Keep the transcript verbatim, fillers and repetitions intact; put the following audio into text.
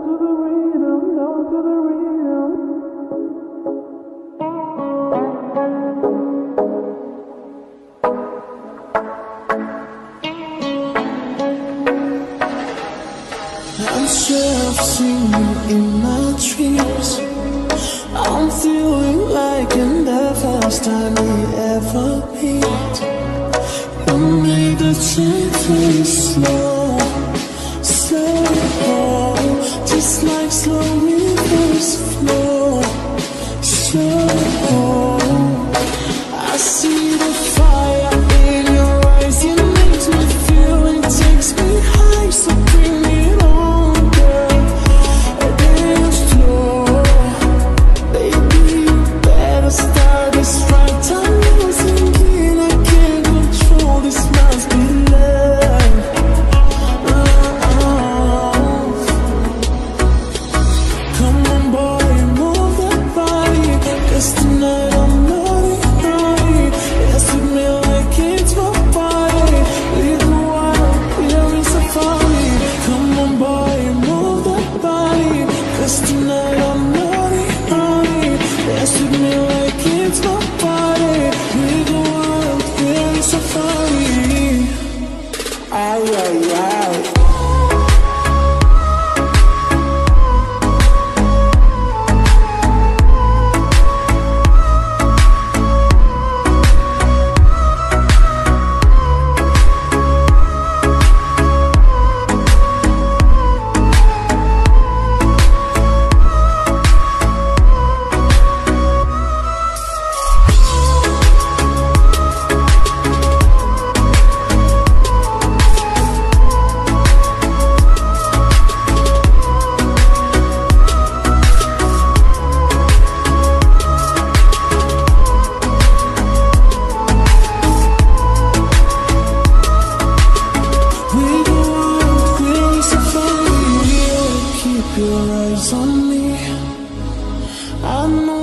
to the rhythm, down to the rhythm. I'm sure I've seen you in my dreams. I'm feeling like in the first time we ever meet. You made a change very slow, slow. Just like slow rivers flow, slow. I see the fire in your eyes. It makes me feel, it takes me high. So bring it on, girl. Dance floor, baby, you better start this right. I'm losing it, I can't control this. Must be love. Tonight I'm not in right. Yes, you feel like it's my body. Leave the wild, here is a party. Come on, boy, move that body. Cause tonight I'm not in right. Yes, you feel like it's my body. Leave the wild, here is a party. Aye, aye, aye. Your eyes on me, I know.